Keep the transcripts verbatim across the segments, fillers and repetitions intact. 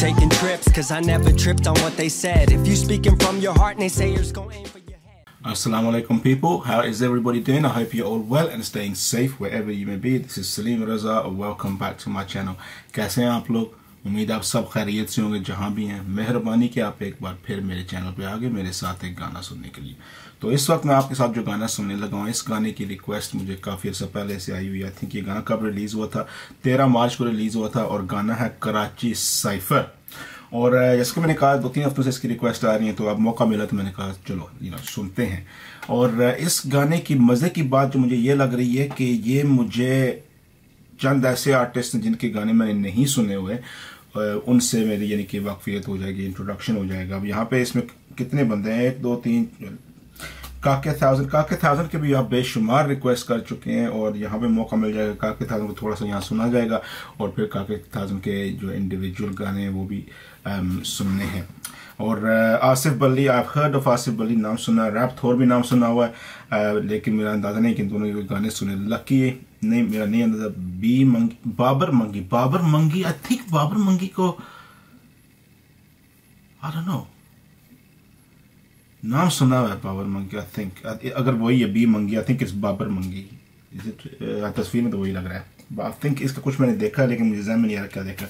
taking trips, cause I never tripped on what they said. If you speaking from your heart and they say you're just gonna aim for your head. Assalamu alaikum people, how is everybody doing? I hope you're all well and staying safe wherever you may be. This is Salim Raza and welcome back to my channel. Kaise hain aap log? امید آپ سب خیریت سے ہوں گے جہاں بھی ہیں. مہربانی کہ آپ ایک بار پھر میرے چینل پہ آگے میرے ساتھ ایک گانا سننے کے لیے. تو اس وقت میں آپ کے ساتھ جو گانا سننے لگا ہوں, اس گانے کی ریکویسٹ مجھے کافی عرصہ پہلے سے آئی ہوئی. آئی تھنک یہ گانا کب ریلیز ہوا تھا, تیرہ مارچ کو ریلیز ہوا تھا, اور گانا ہے کراچی سائفر. اور جس کو میں نے کہا دو تین ہفتوں سے اس کی ریکویسٹ آ رہی ہے, تو اب موقع ملا تو میں نے کہا چلو یو نو سنتے ہیں. اور اس گانے کی مزے کی بات جو مجھے یہ لگ رہی ہے کہ یہ مجھے چند ایسے آرٹسٹ جن کے گانے میں نے نہیں سنے ہوئے ان سے میری یعنی کہ واقفیت ہو جائے گی, انٹروڈکشن ہو جائے گا. اب یہاں پہ اس میں کتنے بندے ہیں, ایک دو تین, کاکی تھاؤزینڈ کاکی تھاؤزینڈ کے بھی آپ بے شمار ریکویسٹ کر چکے ہیں, اور یہاں پہ موقع مل جائے گا کاکی تھاؤزینڈ کو تھوڑا سا یہاں سنا جائے گا, اور پھر کاکی تھاؤزینڈ کے جو انڈیویجول گانے ہیں وہ بھی سننے ہیں. اور آصف بلی, I've heard of آصف بلی, نام سنا, ریپتھور بھی نام سنا ہوا ہے, لیکن میرا اندازہ نہیں کہ ان دونوں گانے سنے. لکی نہیں, میرا نہیں اندازہ. بی منگی, بابر منگی بابر منگی I think بابر منگی کو I don't know نام سنا ہوا ہے بابر منگی. I think اگر وہی ہے بی منگی, I think it's بابر منگی. تصویر میں تو وہی لگ رہا ہے. I think اس کا کچھ میں نے دیکھا لیکن مجھے ذہن میں نہیں آ رہا کیا دیکھا.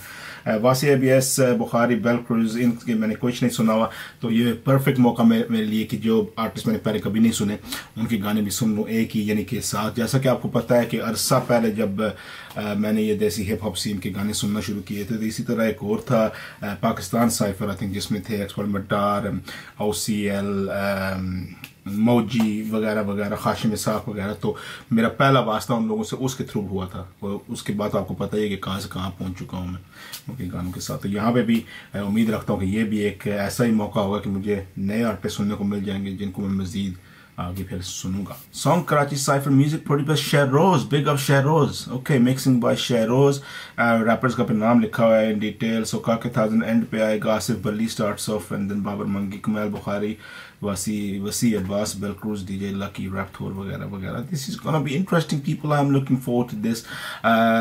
واسی ابیس, بخاری, بیلکرز, ان کے میں نے کچھ نہیں سنا ہوا, تو یہ پرفیکٹ موقع میرے لیے کہ جو آرٹسٹ میں نے پہلے کبھی نہیں سنے ان کے گانے بھی سن لوں ایک ہی یعنی کہ ساتھ. جیسا کہ آپ کو پتہ ہے کہ عرصہ پہلے جب میں نے یہ دیسی ہپ ہاپ سین کے گانے سننا شروع کیے تھے, تو اسی طرح ایک اور تھا پاکستان سائفر, آئی تھنک جس میں تھے ایکسپورٹ مٹار, او سی ایل, موجی وغیرہ وغیرہ, خاشم صاحب وغیرہ. تو میرا پہلا واسطہ ان لوگوں سے اس کے تھرو ہوا تھا, اور اس کے بعد آپ کو پتہ ہے کہ کہاں سے کہاں پہنچ چکا ہوں میں ان کے گانوں کے ساتھ. تو یہاں پہ بھی امید رکھتا ہوں کہ یہ بھی ایک ایسا ہی موقع ہوگا کہ مجھے نئے آرٹسٹ سننے کو مل جائیں گے جن کو میں مزید آگے پھر سنوں گا. Song Karachi cypher, music produce Sheroz, big up Sheroz. Okay, mixing by Sheroz, rappers کا پھر نام لکھا ہوا ہے ان ڈیٹیل. سو کاکی تھاؤزینڈ اینڈ پہ آئے گا, آصف بلی starts off, and then Babar Mangi, Kumail Bukhari, Wasi, Wasi Abbas, Belcrz, D J Lucky, Rapthor وغیرہ وغیرہ. This is gonna be interesting people. I'm looking forward to this.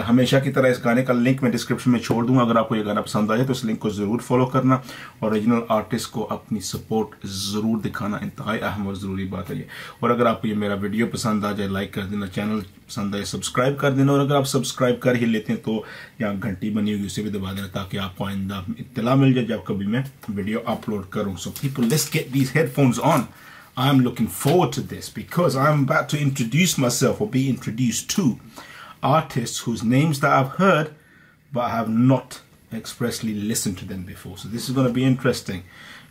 ہمیشہ کی طرح اس گانے کا لنک میں ڈسکرپشن میں چھوڑ دوں گا. اگر آپ کو یہ گانا پسند آئے تو اس لنک کو ضرور فالو کرنا, اوریجنل آرٹسٹ کو اپنی سپورٹ ضرور دکھانا, انتہائی اہم اور ضروری بات ہے یہ. اور اگر آپ کو یہ میرا ویڈیو پسند آ جائے لائک کر دینا, چینل پسند آئے سبسکرائب کر دینا, اور اگر آپ سبسکرائب کر ہی لیتے ہیں تو یہاں گھنٹی بنی ہوگی اسے بھی دبا دینا تاکہ آپ کو آئندہ اطلاع مل جائے جب کبھی میں ویڈیو اپلوڈ کروں. So people let's get these headphones on. I am looking forward to this because I am about to introduce myself اور be introduced to artists whose names that I have heard but I have not expressly listened to them before. So this is gonna be interesting.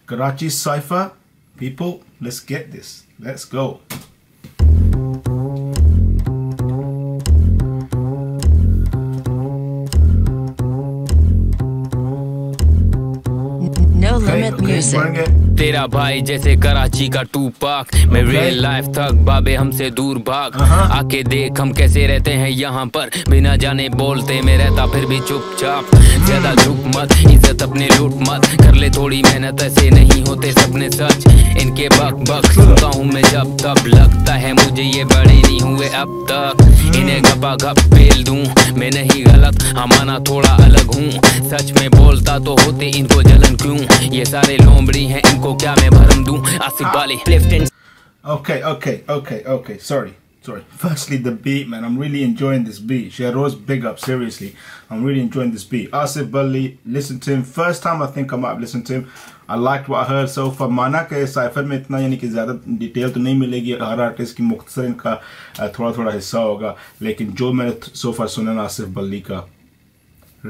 Karachi cypher people, let's get this, let's go. تیرا بھائی جیسے کراچی کا to پاک, میں real life تھک بابے ہم سے دور بھاگ, آ کے دیکھ ہم کیسے رہتے ہیں یہاں پر, بنا جانے بولتے میں رہتا پھر بھی چپ چاپ, زیادہ جھک مت, عزت اپنے لوٹ مت, کر لے تھوڑی محنت ایسے نہیں ہوتے سپنے سچ. ان کے بک بک سنتا ہوں میں جب تب, لگتا ہے مجھے یہ بڑے نہیں ہوئے اب تک, انہیں گھپا گھپ پیل دوں میں نہیں غلط, ہمانا تھوڑا الگ ہوں, سچ میں بولتا تو ہوتے ان کو جلن کیوں, یہ سارے لومڑی ہیں ان کو کیا میں بھرم دوں. آصف بالی. Okay, okay, okay, okay, sorry, sorry. Firstly the beat man, I'm really enjoying this beat. Shairoze, big up, seriously, I'm really enjoying this beat. Asif Balli, listen to him, first time I think I might have listened to him. I liked what I heard so far. مانا کہ cipher میں اتنا یعنی کہ زیادہ detail تو نہیں ملے گی, ہر آرٹسٹ کی مختصر ان کا تھوڑا تھوڑا حصہ ہوگا, لیکن جو میں نے سو فار سنا آصف بلی کا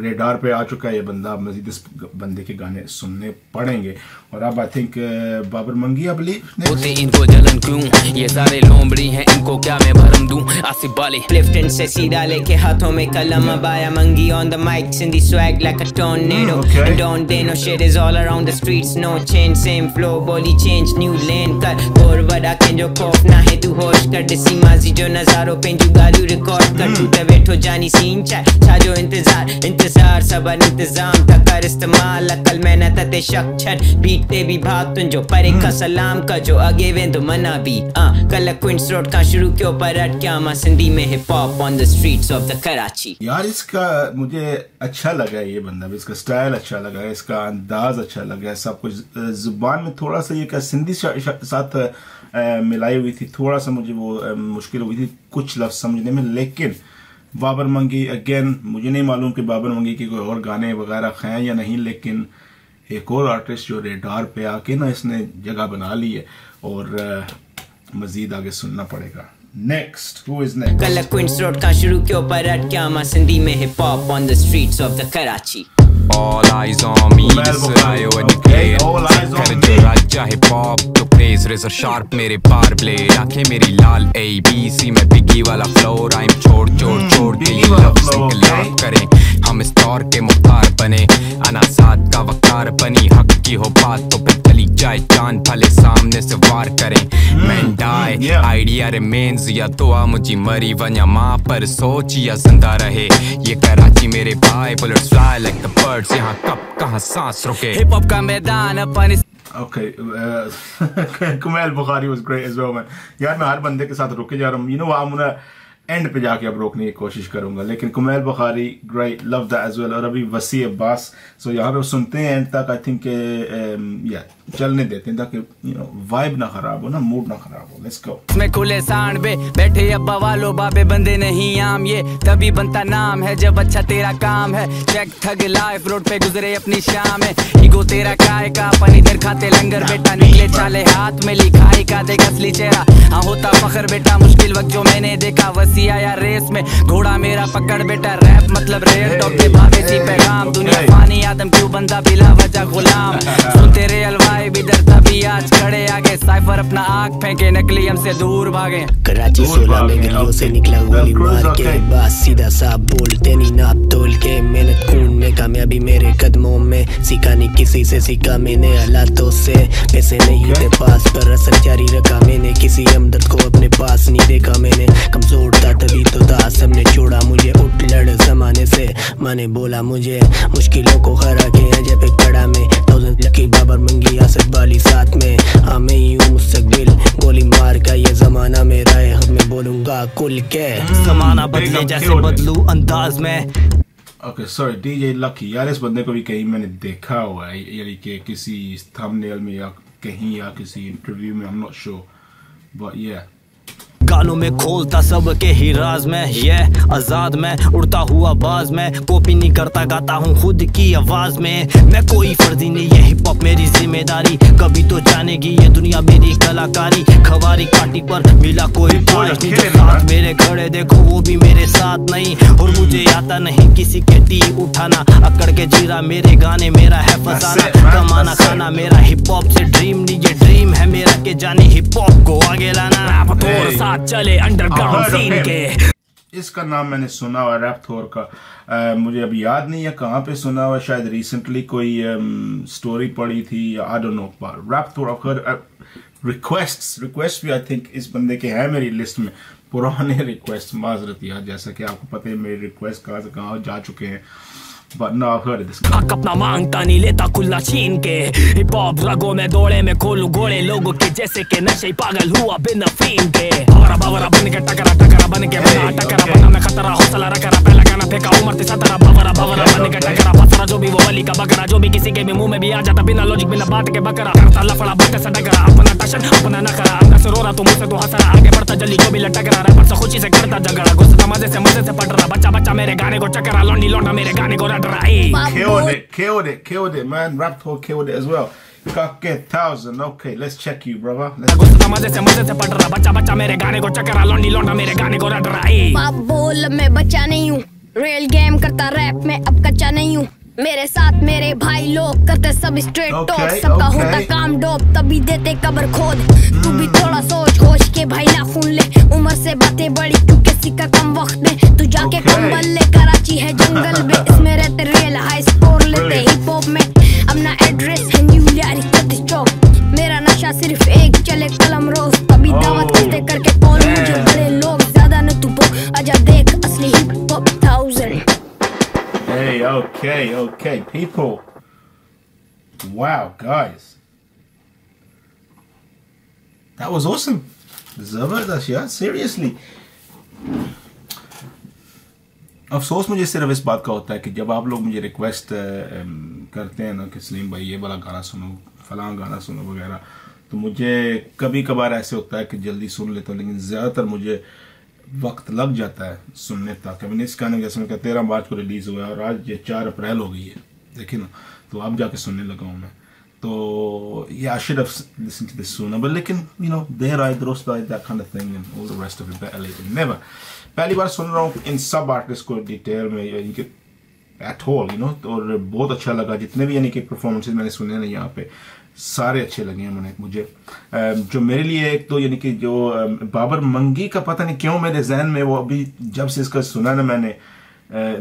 ریڈار پہ آ چکا ہے یہ بندہ, اب مزید اس بندے کے گانے سننے پڑیں گے. اور اب آئی تھنک بابر منگی اب لی ہوتے ان کو جلن کیوں, یہ سارے لومڑی ہیں ان کو کیا میں بھرم دوں. آصف بالی. لفٹن سے سیدھا لے کے ہاتھوں میں قلم, اب آیا منگی on the mic, Sindhi swag like a tornado, and don't they know shit is all around the streets, no change, same flow, boli change, new lane کر گور وڈا کن جو کوف نہ ہے تو ہوش کر, دسی ماضی جو نظاروں پہ جو گالیو ریکارڈ کر, ٹوٹے بیٹھو جانی سین چاہ چھا جو انتظار انتظار انتظار سبر انتظام تھا کر استعمال عقل میں نہ تتے شک چھن بیٹتے بھی بھاگ تن جو پرے کا سلام کا جو اگے وین تو منا بھی ہاں کل کوئنس روڈ کا شروع کے اوپر اٹ کیا ما سندھی میں hip hop on the streets of the Karachi. یار اس کا مجھے اچھا لگا ہے یہ بندہ, اس کا سٹائل اچھا لگا ہے, اس کا انداز اچھا لگا ہے, سب کچھ زبان میں تھوڑا سا یہ کہ سندھی ساتھ ملائی ہوئی تھی, تھوڑا سا مجھے وہ مشکل ہوئی تھی کچھ لفظ سمجھنے میں. لیکن بابر منگی اگین مجھے نہیں معلوم کہ بابر منگی کے کوئی اور گانے وغیرہ ہیں یا نہیں, لیکن ایک اور آرٹسٹ جو ریڈار پہ آ کے نا اس نے جگہ بنا لی ہے اور مزید آگے سننا پڑے گا. Next, who is next? کل کوئنس روڈ کا شروع کے اوپر اٹ کیا ما سندھی میں hip hop on the streets of the Karachi. All eyes on me, Sarayo and Clay. All eyes on me. Raja hip hop, to praise razor sharp mere par blade. Aankhein meri lal A B C mein biggie wala flow rhyme chhod chhod chhod ke ye lafz nikal kare. Hum is taur ke mukhtar bane, ana saad ka waqar bani. Haq ki ho baat to phir chali jaye jaan phale samne se war kare. Man die, idea remains ya dua mujhe mari vanya maa par soch ya zinda rahe. Ye Karachi mere bhai bullets fly like the bird. یہاں کب کہاں سانس رکے hip hop کا میدان اپنے. Okay Kumail Bukhari was great as well man. یار میں ہر بندے کے ساتھ رکے جا رہا ہوں, یو نو ہم انہیں اینڈ پہ جا کے اب روکنے کی کوشش کروں گا, لیکن Kumail Bukhari great love that as well. اور ابھی وسیع عباس, سو یہاں پہ سنتے ہیں اینڈ تک. آئی تھنک کہ یار چلنے دیتے ہیں تاکہ یو نو وائب نہ خراب ہو نا, موڈ نہ خراب ہو. Let's go. میں کھلے سانڈ پہ بیٹھے ابا والو بابے بندے نہیں عام, یہ تبھی بنتا نام ہے جب اچھا تیرا کام ہے. چیک تھگ لائف روڈ پہ گزرے اپنی شام ہے, ایگو تیرا کائے کا پانی در کھاتے لنگر بیٹا. نکلے چالے ہاتھ میں لکھائی کا دیکھ اصلی چہرہ, ہاں ہوتا فخر بیٹا مشکل وقت جو میں نے دیکھا. وسیع آیا ریس میں گھوڑا میرا پکڑ بیٹا, ریپ مطلب ریل ٹاپ پہ بھاوے سی پیغام. دنیا فانی آدم کیوں بندہ بلا وجہ غلام, سنتے رہے الوار بھی ڈرتا بھی آج کھڑے آگے. سائفر اپنا آنکھ پھینکے نکلی ہم سے دور بھاگے. کراچی سولہ میں گلیوں سے نکلا گولی مار کے, بات سیدھا صاف بولتے نہیں ناپ تول کے. محنت خون میں کامیابی میرے قدموں میں, سیکھا نہیں کسی سے, سیکھا میں نے حالاتوں سے. پیسے نہیں تھے پاس پر اثر جاری رکھا میں نے, کسی ہمدرد کو اپنے پاس نہیں دیکھا میں نے. کمزور تھا تبھی تو تھا, سب نے چھوڑا مجھے اٹھ لڑ زمانے سے. میں نے بولا مجھے مشکلوں کو ہرا کے جب ایک کڑا میں تھاؤزینڈ لکی بابر منگی آصف بالی ساتھ میں. ہاں میں یوں مستقبل گولی مار کا یہ زمانہ میرا ہے, ہم میں بولوں گا کل کے زمانہ بدلے جیسے بدلو انداز میں. Okay sorry D J Lucky, یار اس بندے کو بھی کہیں میں نے دیکھا ہوا ہے, یعنی کہ کسی تھم نیل میں یا کہیں یا کسی انٹرویو میں, I'm not sure but yeah. گالوں میں کھولتا سب کے ہی راز میں, یہ آزاد میں اڑتا ہوا باز میں. کاپی نہیں کرتا, گاتا ہوں خود کی آواز میں. میں کوئی فرضی نہیں, یہ ہپ ہاپ میری ذمہ داری. کبھی تو جانے گی یہ دنیا میری کلاکاری. کھواری کاٹی پر ملا کوئی پوائنٹ نہیں, میرے کھڑے دیکھو وہ بھی میرے ساتھ نہیں. اور مجھے آتا نہیں کسی کے ٹی اٹھانا, اکڑ کے جیرا میرے گانے میرا ہے فسانہ. کمانا کھانا میرا ہپ ہاپ سے ڈریم نہیں, یہ ڈریم ہے میرا کہ جانے ہپ ہاپ کو آگے لانا. چلے انڈر گراؤنڈ سین کے. اس کا نام میں نے سنا ہوا ریپتھور کا, مجھے اب یاد نہیں ہے کہاں پہ سنا ہوا, شاید ریسنٹلی کوئی سٹوری پڑھی تھی یا I don't know. Rapthor of her requests request بھی آئی تھنک اس بندے کے ہیں میری لسٹ میں, پرانے ریکویسٹ. معذرت یار, جیسا کہ آپ کو پتہ ہے میری ریکویسٹ کہاں سے کہاں جا چکے ہیں. حق اپنا مانگتا نہیں, لیتا کھلا چھین کے. ہپ ہاپ رگوں میں دوڑے میں کھولوں گوڑے لوگوں کے, جیسے کہ نشے پاگل ہوا بن افین کے. باورا باورا بن کے ٹکرا ٹکرا بن کے بنا ٹکرا بنا میں خطرہ, حوصلہ رکھا پہلا گانا پھینکا عمر تھی سترہ. باورا باورا بن کے ٹکرا پتھرا, جو بھی وہ ولی کا بکرا, جو بھی کسی کے بھی منہ میں بھی آ جاتا بنا لوجک بنا بات کے بکرا. کرتا لفڑا بٹ سے ڈگرا, اپنا ٹشن اپنا نخرا, اپنا سے رو رہا تو مجھ سے تو ہنس رہا. آگے بڑھتا جلدی جو بھی لٹک رہا, ریپر سے خوشی سے کرتا جھگڑا, غصہ مزے سے مزے سے پٹ رہا. بچہ بچہ میرے گانے کو چکرا, لونڈی لونڈا میرے گانے کو killed it killed it killed it man. Rapthor killed it as well. Kaky Thou$and, okay let's check you brother. مزے سے مزے سے پڑ رہا, بچہ بچہ میرے گانے کو چکرا, لونڈی لونڈا میرے گانے کو رٹ رہا. باپ بول میں بچہ نہیں ہوں, ریل گیم کرتا ریپ میں اب کچا نہیں ہوں. میرے ساتھ میرے بھائی لوگ کرتے سب اسٹریٹ ٹاک, سب کا ہوتا کام ڈوب تبھی دیتے قبر کھود. تو بھی تھوڑا سوچ ہوش کے بھائی نہ خون لے, عمر سے باتیں بڑی تو کسی کا کم وقت دے. تو جا کے کمبل لے, کراچی ہے جنگل میں, اس میں رہتے ریل ہائی اسکور لیتے ہپ ہاپ میں. اپنا ایڈریس ہے نیو یارک چوک, میرا نشہ صرف ایک چلے قلم روز. تبھی دعوت کرتے کر کے کال مجھے بڑے لوگ, زیادہ نہ تو بک, آجا دیکھ اصلی hip hop thousand. Okay, okay, okay, people. Wow, guys. That was awesome. Zabardast, yeah, seriously. افسوس مجھے صرف اس بات کا ہوتا ہے کہ جب آپ لوگ مجھے ریکویسٹ کرتے ہیں نا کہ سلیم بھائی یہ والا گانا سنو فلاں گانا سنو وغیرہ تو مجھے کبھی کبھار ایسے ہوتا ہے کہ جلدی سن لیتا ہوں لیکن زیادہ تر مجھے وقت لگ جاتا ہے سننے تک. میں نے اس گانے جیسے میں کہ تیرہ مارچ کو ریلیز ہوا ہے اور آج یہ چار اپریل ہو گئی ہے دیکھیں نا تو اب جا کے سننے لگا ہوں میں تو یہ I should have listen to this sooner but لیکن یو نو دیر آئی درست I that kind of thing and all the rest of it but I later never. پہلی بار سن رہا ہوں ان سب آرٹسٹ کو ڈیٹیل میں یعنی کہ ایٹ ہول یو نو اور بہت اچھا لگا جتنے بھی یعنی کہ پرفارمنسز میں نے سنے ہیں یہاں پہ سارے اچھے لگے ہیں مجھے. جو میرے لیے ایک تو یعنی کہ جو بابر منگی کا پتہ نہیں کیوں میرے ذہن میں وہ ابھی جب سے اس کا سنا نا میں نے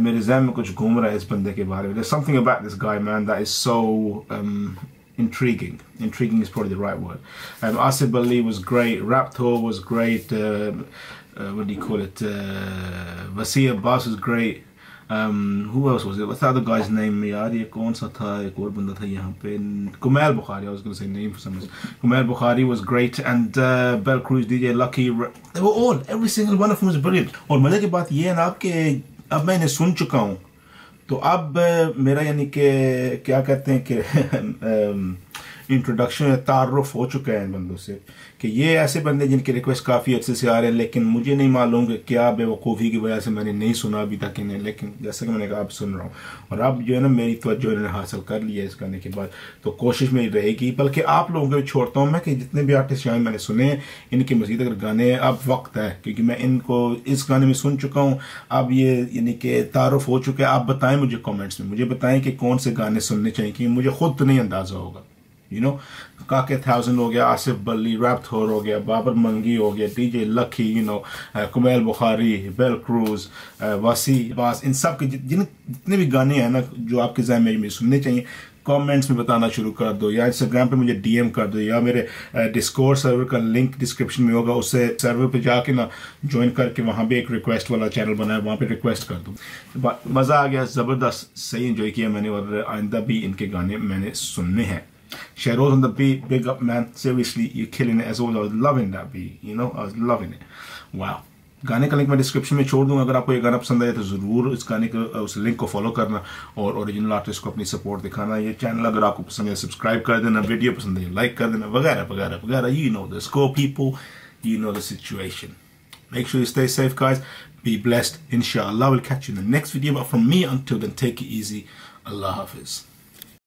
میرے ذہن میں کچھ گھوم رہا ہے اس بندے کے بارے میں. Something about this guy man that is so intriguing intriguing is probably the right word. um, Asif Balli was great, Rapthor was great, uh, uh, what do you call it, uh, Wasi Abbas was great, um, who else was it, what's the other guy's name yaar ye kaun sa tha ek aur banda tha yahan pe Kumail Bukhari, I was going to say name for some reason. Kumail Bukhari was great and uh, Belcrz, D J Lucky, they were all, every single one of them was brilliant. aur mazey ki baat ye hai na aapke ab maine sun chuka hu تو اب میرا یعنی کہ کیا کہتے ہیں کہ introduction تعارف ہو چکا ہے ان بندوں سے کہ یہ ایسے بندے جن کے ریکویسٹ کافی عرصے سے آ رہے ہیں لیکن مجھے نہیں معلوم کہ کیا بے وقوفی کی وجہ سے میں نے نہیں سنا ابھی تک انہیں لیکن جیسا کہ میں نے کہا اب سن رہا ہوں اور اب جو ہے نا میری توجہ انہوں نے حاصل کر لی ہے اس گانے کے بعد تو کوشش میری رہے گی بلکہ آپ لوگوں کو چھوڑتا ہوں میں کہ جتنے بھی آرٹسٹ یہاں میں نے سنے ہیں ان کے مزید اگر گانے اب وقت ہے کیونکہ میں ان کو اس گانے میں سن چکا ہوں اب یہ یعنی کہ تعارف ہو چکا ہے. آپ بتائیں مجھے کامنٹس میں مجھے بتائیں کہ کون سے گانے سننے چاہیے کہ مجھے خود تو نہیں اندازہ ہوگا. You know, Kaky Thou$and ho gaya, Asif Balli, Rapthor ho gaya, Babar Mangi ho gaya, D J Lucky, you know, uh, Kumail Bukhari, Belcrz, uh, Wasi Abbas, ان سب کے جن جتنے بھی گانے ہیں نا جو آپ کے ذہن میں مجھے سننے چاہیے کامنٹس میں بتانا شروع کر دو یا انسٹاگرام پہ مجھے ڈی ایم کر دو یا میرے ڈسکورڈ سرور کا لنک ڈسکرپشن میں ہوگا اس سے سرور پہ جا کے نا جوائن کر کے وہاں بھی ایک ریکویسٹ والا چینل بنا ہے وہاں پہ ریکویسٹ کر دو. مزہ آ گیا زبردست صحیح انجوائے کیا میں نے اور آئندہ بھی ان کے گانے میں نے سننے ہیں. Shairose on the beat, big up man, seriously you're killing it as always. I was loving that beat, you know, I was loving it. Wow. گانے کا لنک میں ڈسکرپشن میں چھوڑ دوں گا اگر آپ کو یہ گانا پسند آیا تو ضرور اس گانے کا اس لنک کو فالو کرنا اور اوریجنل آرٹسٹ کو اپنی سپورٹ دکھانا. یہ چینل اگر آپ کو پسند ہے سبسکرائب کر دینا, ویڈیو پسند ہے لائک کر دینا وغیرہ وغیرہ وغیرہ. You know the score people, you know the situation. Make sure you stay safe guys, be blessed, inshallah. We'll catch you in the next video but from me until then take it easy. Allah Hafiz.